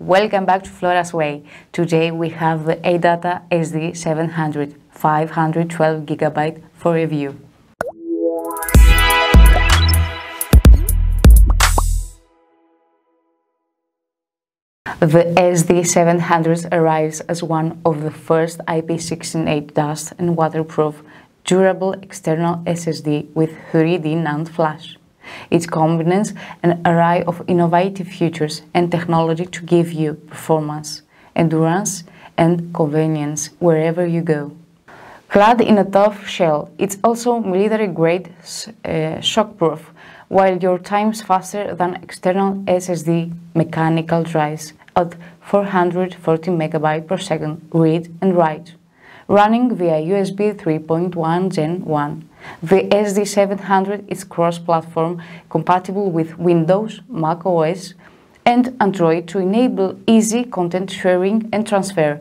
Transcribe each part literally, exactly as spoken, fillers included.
Welcome back to Flora's Way. Today we have the Adata S D seven hundred five hundred twelve gigabyte for review. The S D seven hundred arrives as one of the first I P sixty-eight dust and waterproof durable external S S D with three D NAND flash. It combines an array of innovative features and technology to give you performance, endurance, and convenience wherever you go. Clad in a tough shell, it's also military-grade uh, shockproof, while you're times faster than external S S D mechanical drives at four hundred forty megabytes per second read and write. Running via U S B three point one Gen one. The S D seven hundred is cross-platform compatible with Windows, macOS and Android to enable easy content sharing and transfer.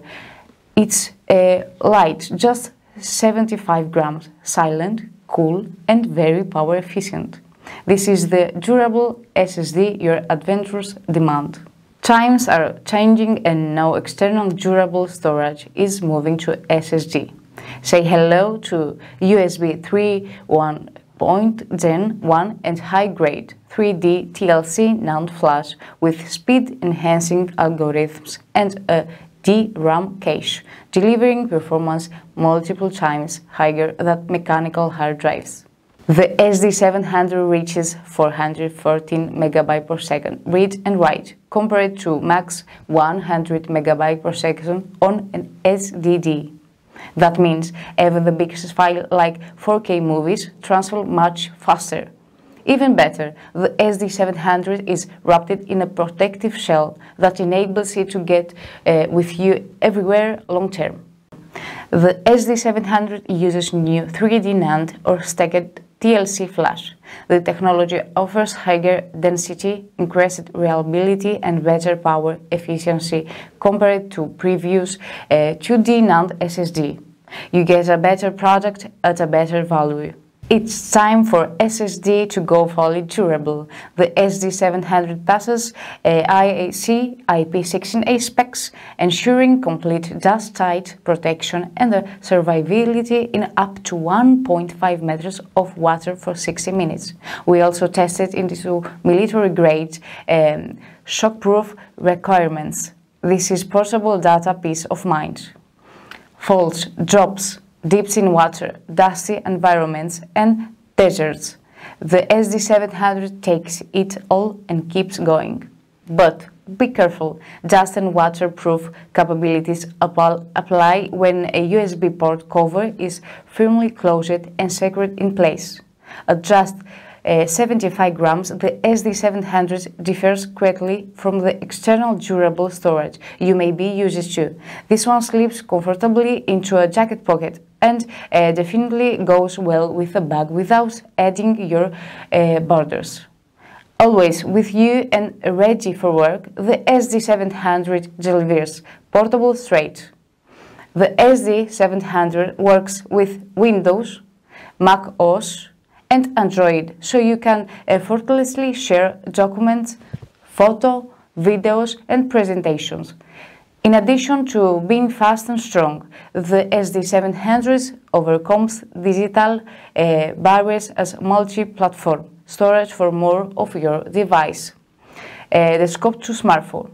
It's uh, light, just seventy-five grams, silent, cool and very power efficient. This is the durable S S D your adventures demand. Times are changing and now external durable storage is moving to S S D. Say hello to U S B three point one Gen one and high-grade three D T L C NAND flash with speed-enhancing algorithms and a D RAM cache, delivering performance multiple times higher than mechanical hard drives. The S D seven hundred reaches four hundred fourteen megabytes per second read and write, compared to max one hundred megabytes per second on an S S D. That means even the biggest file like four K movies transfer much faster. Even better, the S D seven hundred is wrapped in a protective shell that enables it to get uh, with you everywhere long term. The S D seven hundred uses new three D NAND or stacked T L C flash. The technology offers higher density, increased reliability and better power efficiency compared to previous uh, two D NAND S S D. You get a better product at a better value. It's time for S S D to go fully durable. The S D seven hundred passes I A C I P sixty-eight specs, ensuring complete dust-tight protection and the survivability in up to one point five meters of water for sixty minutes. We also tested into military-grade um, shockproof requirements. This is portable data peace of mind. Falls, drops, dips in water, dusty environments and deserts. The S D seven hundred takes it all and keeps going. But be careful, dust and waterproof capabilities apply when a U S B port cover is firmly closed and secured in place. At just uh, seventy-five grams, the S D seven hundred differs greatly from the external durable storage you may be used to. This one slips comfortably into a jacket pocket and uh, definitely goes well with a bag without adding your uh, borders. Always with you and ready for work, the S D seven hundred delivers portable straight. The S D seven hundred works with Windows, macOS and Android, so you can effortlessly share documents, photos, videos and presentations. In addition to being fast and strong, the S D seven hundred overcomes digital uh, barriers as multi-platform storage for more of your device. Uh, the scope to smartphone.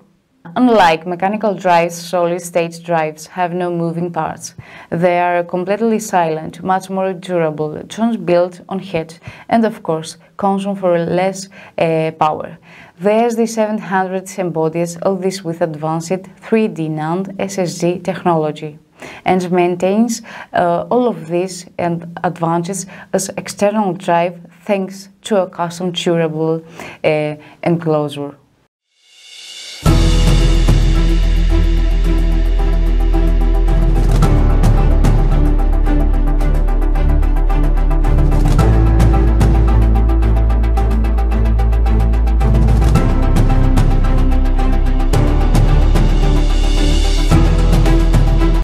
Unlike mechanical drives, solid-state drives have no moving parts. They are completely silent, much more durable, built on heat, and of course, consume for less uh, power. The S D seven hundred embodies all this with advanced three D NAND S S D technology and maintains uh, all of these and advances as external drive thanks to a custom durable uh, enclosure.